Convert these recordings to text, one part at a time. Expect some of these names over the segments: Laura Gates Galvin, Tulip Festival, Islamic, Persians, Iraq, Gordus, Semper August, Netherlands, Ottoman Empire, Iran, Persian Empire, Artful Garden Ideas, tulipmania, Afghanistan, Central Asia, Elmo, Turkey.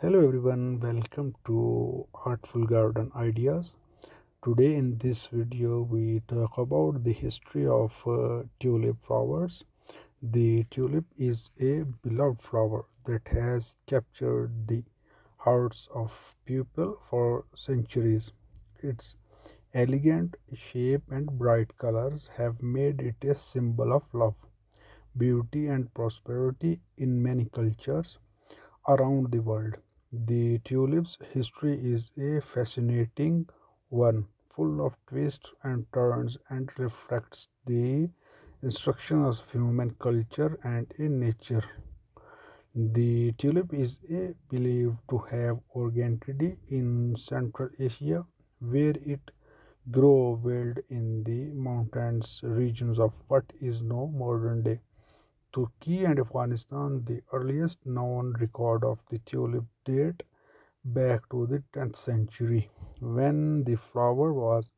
Hello everyone, welcome to Artful Garden Ideas. Today in this video we talk about the history of tulip flowers. The tulip is a beloved flower that has captured the hearts of people for centuries. Its elegant shape and bright colors have made it a symbol of love, beauty and prosperity in many cultures around the world. The tulip's history is a fascinating one, full of twists and turns, and reflects the instruction of human culture and in nature. The tulip is believed to have originated in Central Asia, where it grew wild in the mountains regions of what is now modern-day Turkey and Afghanistan. The earliest known record of the tulip date back to the 10th century, when the flower was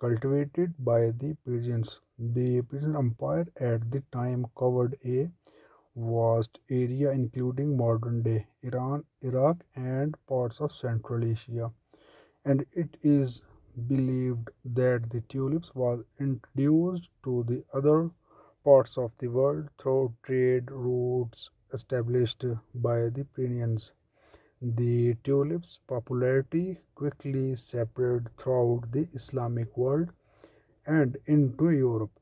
cultivated by the Persians. The Persian Empire at the time covered a vast area including modern-day Iran, Iraq and parts of Central Asia, and it is believed that the tulips was introduced to the other parts of the world through trade routes established by the Persians. The tulip's popularity quickly spread throughout the Islamic world and into Europe.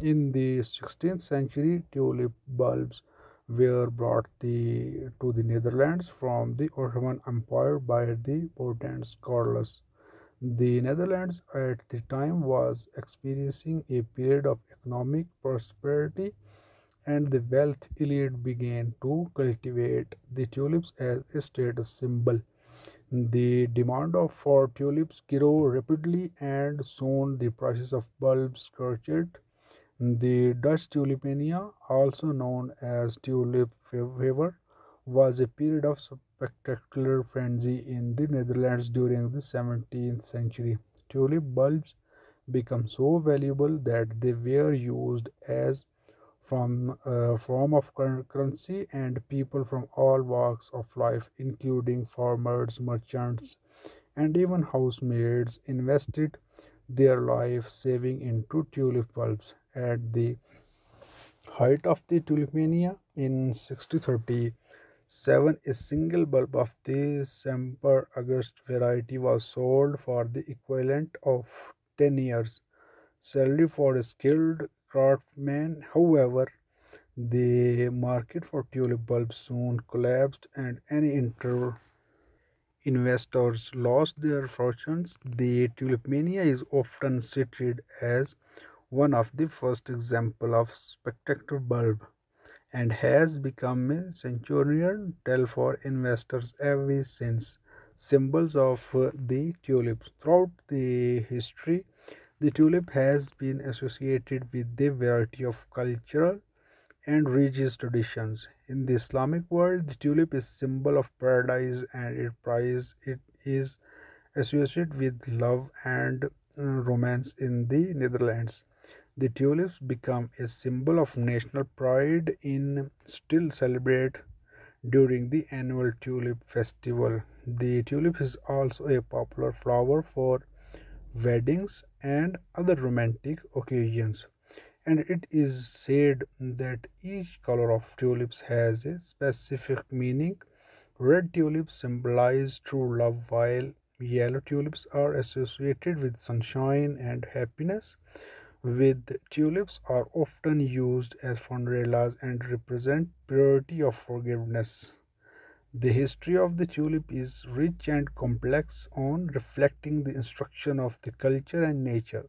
In the 16th century, tulip bulbs were brought to the Netherlands from the Ottoman Empire by the botanist Gordus. The Netherlands at the time was experiencing a period of economic prosperity, and the wealth elite began to cultivate the tulips as a status symbol. The demand for tulips grew rapidly, and soon the prices of bulbs skyrocketed. The Dutch tulipania, also known as tulip fever, was a period of spectacular frenzy in the Netherlands during the 17th century. Tulip bulbs became so valuable that they were used as form of currency, and people from all walks of life, including farmers, merchants, and even housemaids, invested their life saving into tulip bulbs. At the height of the tulipmania in 1637, a single bulb of the Semper August variety was sold for the equivalent of 10 years' salary for a skilled craftsman. However, the market for tulip bulbs soon collapsed, and any investors lost their fortunes. The tulipmania is often cited as one of the first examples of spectacular bulb, and has become a centurion tale for investors ever since. Symbols of the tulips. Throughout the history, the tulip has been associated with a variety of cultural and religious traditions. In the Islamic world, the tulip is symbol of paradise, and it is associated with love and romance. In the Netherlands, the tulips become a symbol of national pride and still celebrated during the annual Tulip Festival. The tulip is also a popular flower for weddings and other romantic occasions, and it is said that each color of tulips has a specific meaning. Red tulips symbolize true love, while yellow tulips are associated with sunshine and happiness. With tulips are often used as fondellas and represent purity of forgiveness. The history of the tulip is rich and complex, on reflecting the instruction of the culture and nature.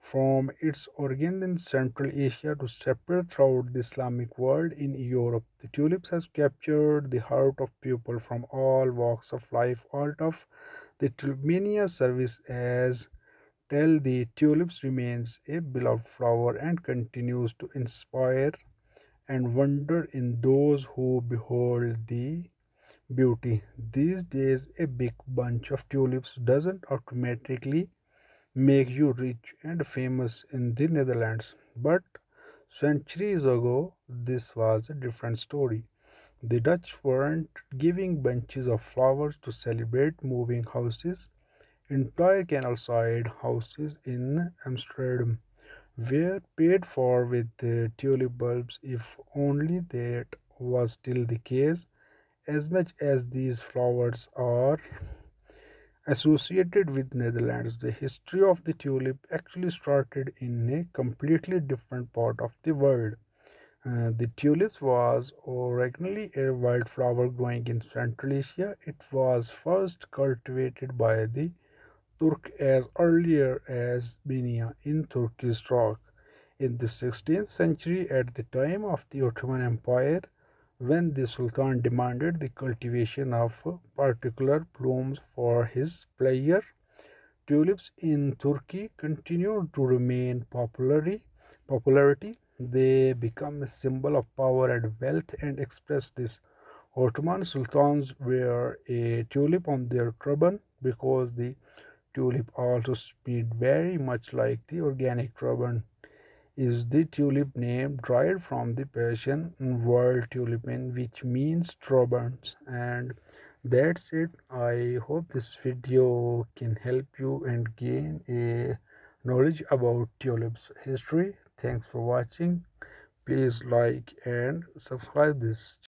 From its origin in Central Asia to spread throughout the Islamic world in Europe, the tulips has captured the heart of people from all walks of life. All of the tulipmania service as till the tulips remains a beloved flower and continues to inspire and wonder in those who behold the beauty. These days, a big bunch of tulips doesn't automatically make you rich and famous in the Netherlands, but centuries ago this was a different story. The Dutch weren't giving bunches of flowers to celebrate moving houses. Entire canal-side houses in Amsterdam were paid for with tulip bulbs, if only that was still the case, as much as these flowers are associated with Netherlands. The history of the tulip actually started in a completely different part of the world. The tulips was originally a wildflower growing in Central Asia. It was first cultivated by the Turks as earlier as Benia in Turkish rock. In the 16th century, at the time of the Ottoman Empire, when the Sultan demanded the cultivation of particular blooms for his pleasure, tulips in Turkey continued to remain popularity. They become a symbol of power and wealth and express this. Ottoman sultans wear a tulip on their turban because the tulip also smelled very much like the organic turban. Is the tulip name derived from the Persian word tulipin, which means turbans? And that's it. I hope this video can help you and gain a knowledge about tulips history. Thanks for watching. Please like and subscribe this